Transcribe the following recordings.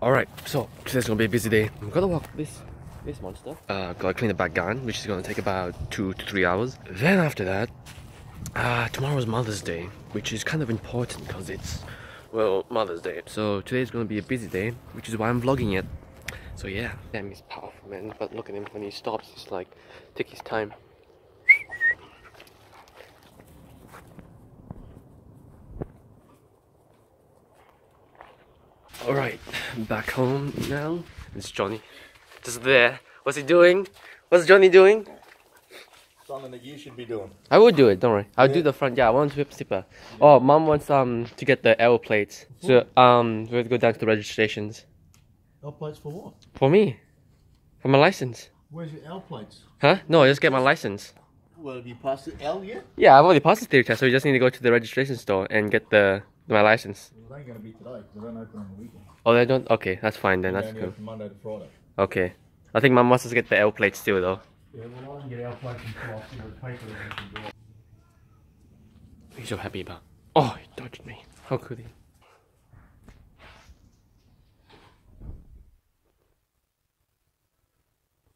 Alright, so today's gonna be a busy day. I'm gonna walk this monster. Gotta clean the back garden, which is gonna take about 2 to 3 hours. Then after that, tomorrow's Mother's Day, which is kind of important because it's, well, Mother's Day. So today's gonna be a busy day, which is why I'm vlogging it. So yeah. Damn, he's powerful, man. But look at him, when he stops, he's like, take his time. Alright, back home now. It's Johnny. Just there. What's he doing? What's Johnny doing? Something that you should be doing. I will do it, don't worry. I'll do the front. Yeah, I want to whip zipper. Yeah. Oh, Mum wants to get the L plates. So we have to go down to the registrations. L plates for what? For me. For my license. Where's your L plates? Huh? No, I just get my license. Well, have you passed the L yet? Yeah, I've already passed the theory test, so we just need to go to the registration store and get the my license. Well, they're going to be today, because they don't open on the weekend. Oh, they don't? Okay, that's fine then. That's cool. From Monday to Friday. Okay. I think Mum wants us to get the L plates still, though. Yeah, well, I can get L plates and off the paper and go. What are you so happy about? Oh, he dodged me. How could he?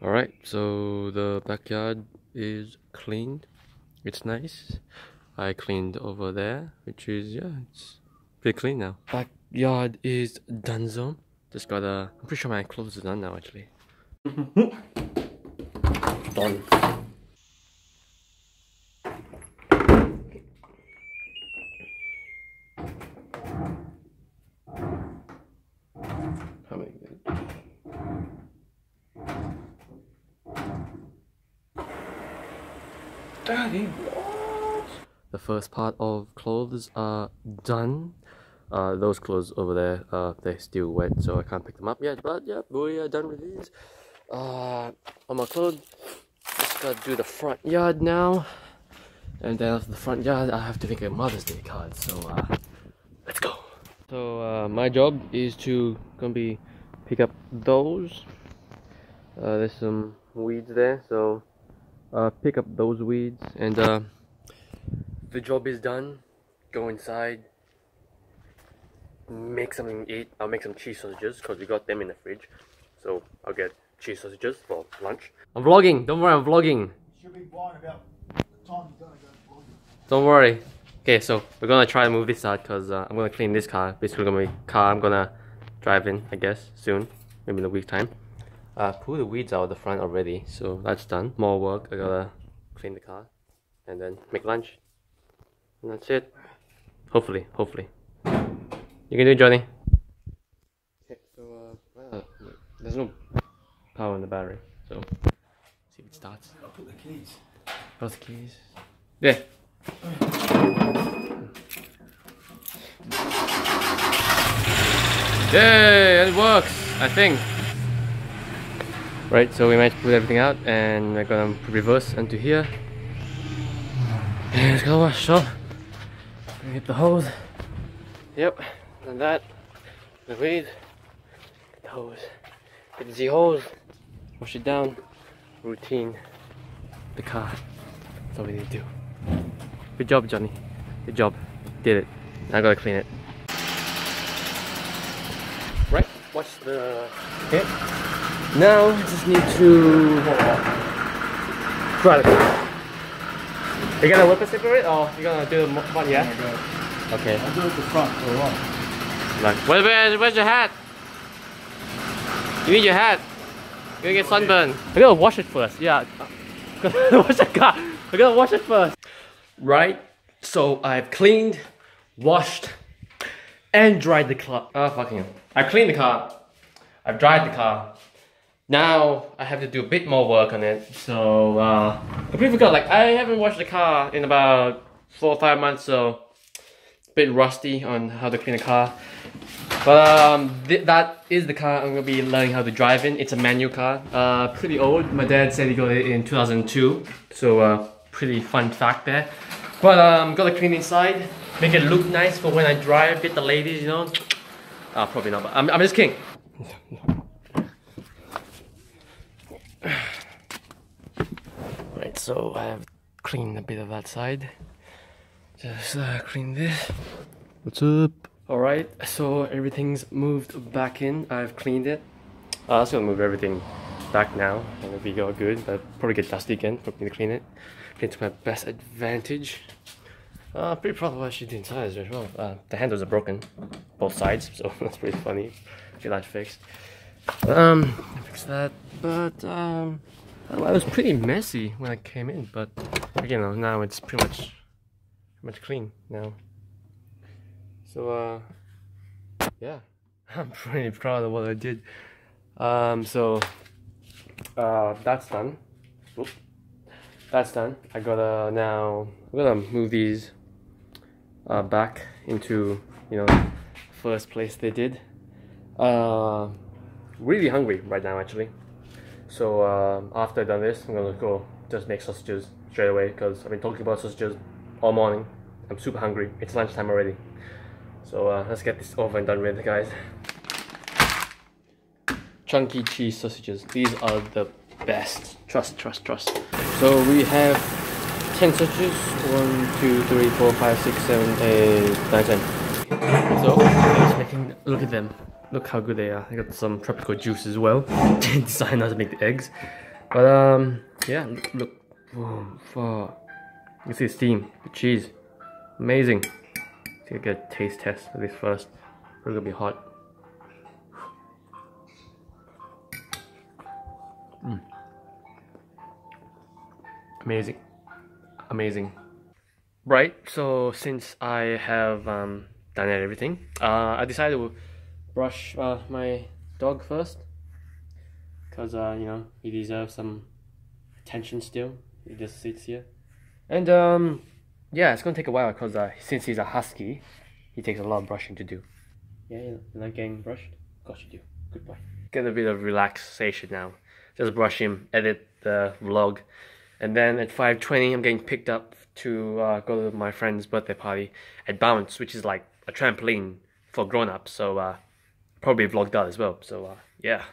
Alright, so the backyard is cleaned. It's nice. I cleaned over there, which is, yeah, it's pretty clean now. Backyard is donezo. Just gotta, I'm pretty sure my clothes are done now actually. Done. How many? Daddy, what? The first part of clothes are done. Those clothes over there, they're still wet, so I can't pick them up yet, but yeah, we are done with these. On my clothes, just gotta do the front yard now, and then after the front yard, I have to make a Mother's Day card, so let's go. So my job is to pick up those. There's some weeds there, so pick up those weeds, and the job is done. Go inside. Make something to eat. I'll make some cheese sausages because we got them in the fridge. So I'll get cheese sausages for lunch. I'm vlogging. Don't worry, I'm vlogging. You should be blind about the time you're gonna go vlogging. Don't worry. Okay, so we're gonna try to move this out because I'm gonna clean this car. Basically, gonna be a car I'm gonna drive in, I guess, soon, maybe in a week's time. Pull the weeds out of the front already, so that's done. More work. I gotta clean the car and then make lunch. And that's it. Hopefully, hopefully. You can do it, Johnny. Okay, so there's no power in the battery, so see if it starts. I'll put the keys. Where's the keys? Yeah. Yay, it works, I think. Right, so we managed to put everything out and we're gonna reverse into here. And it's gonna wash off. Hit the hose. Yep. And that, the weed, the hose, get the hose, wash it down, routine, the car, that's all we need to do. Good job, Johnny, good job, did it, now I gotta clean it. Right, watch the hit. Now, I just need to try the car. Are you gonna whip a cigarette or are you gonna do the front, yeah? Okay. I'll do it the front for a while. Like, where's your hat? You need your hat. You're gonna get sunburned. I gotta wash it first. Yeah. Wash the car. I gotta wash it first. Right. So I've cleaned, washed, and dried the car. Oh, fucking hell. I've cleaned the car. I've dried the car. Now I have to do a bit more work on it. So I completely forgot. Like, I haven't washed the car in about 4 or 5 months. So. Bit rusty on how to clean a car, but that is the car I'm gonna be learning how to drive in. It's a manual car, pretty old. My dad said he got it in 2002, so pretty fun fact there. But gotta clean inside, make it look nice for when I drive. Get the ladies, you know. Probably not. But I'm just kidding. Right, so I have cleaned a bit of that side. Just clean this. What's up? Alright, so everything's moved back in. I've cleaned it. I was gonna move everything back now and it'll be all good, but probably get dusty again. Probably need to clean it. Clean it to my best advantage. Pretty proud of what she did inside as well. The handles are broken, both sides, so that's pretty funny. Get that fixed. Fix that, but I don't know, it was pretty messy when I came in, but again, now it's pretty much clean now. So, yeah, I'm pretty proud of what I did. That's done. Oop. That's done. I'm gonna move these back into, first place they did. Really hungry right now, actually. So, after I've done this, I'm gonna go just make sausages straight away, because I've been talking about sausages all morning. I'm super hungry. It's lunchtime already. So let's get this over and done with, guys. Chunky cheese sausages. These are the best. Trust. So we have 10 sausages. 1, 2, 3, 4, 5, 6, 7, 8, 9, 10. So, look at them. Look how good they are. I got some tropical juice as well. Didn't decide not to make the eggs. But yeah, look. Whoa. You can see the steam, the cheese. Amazing. You get a taste test of this first. It's gonna be hot. Amazing. Right, so since I have done everything, I decided to brush my dog first, because he deserves some attention still. He just sits here, and yeah, it's gonna take a while, because since he's a husky, he takes a lot of brushing to do. Yeah, you're not getting brushed? Of course you do. Good boy. Get a bit of relaxation now. Just brush him, edit the vlog, and then at 5:20 I'm getting picked up to go to my friend's birthday party at Bounce, which is like a trampoline for grown-ups, so probably vlogged out as well, so yeah.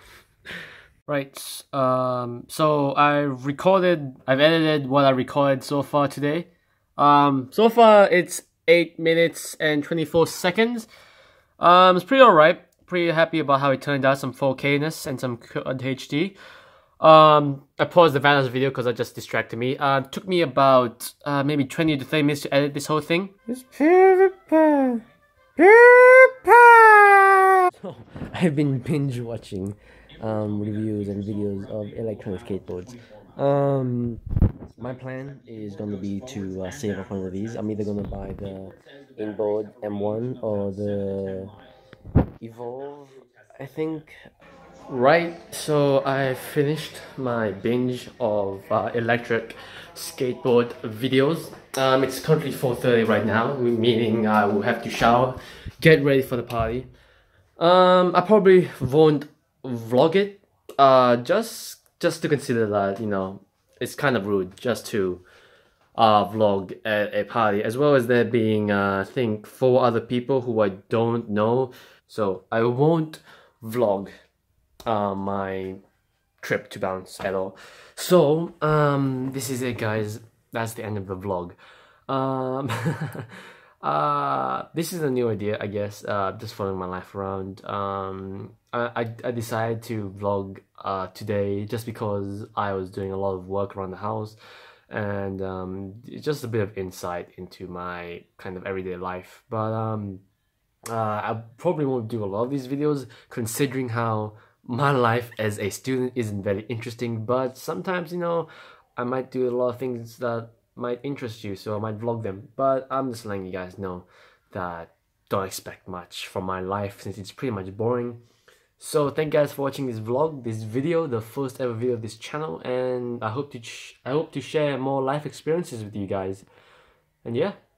Right, so I've edited what I recorded so far today. So far it's 8 minutes and 24 seconds. It's pretty alright. Pretty happy about how it turned out. Some 4K-ness and some HD. I paused the Vanoss video because it just distracted me. It took me about maybe 20 to 30 minutes to edit this whole thing. It's PewDiePie. PewDiePie. So I've been binge watching reviews and videos of electronic skateboards. My plan is going to be to save up one of these. I'm either going to buy the Inboard M1 or the Evolve, I think. Right, so I finished my binge of electric skateboard videos. It's currently 4:30 right now, meaning I will have to shower, get ready for the party. I probably won't vlog it, just to consider that, it's kind of rude just to vlog at a party, as well as there being, I think, 4 other people who I don't know. So I won't vlog my trip to Bounce at all. So this is it, guys. That's the end of the vlog. This is a new idea, I guess, just following my life around. I decided to vlog today just because I was doing a lot of work around the house, and just a bit of insight into my kind of everyday life. But I probably won't do a lot of these videos, considering how my life as a student isn't very interesting, but sometimes, I might do a lot of things that might interest you, so I might vlog them. But I'm just letting you guys know that don't expect much from my life, since it's pretty much boring. So thank you guys for watching this vlog, this video, the first ever video of this channel, and I hope to share more life experiences with you guys. And yeah.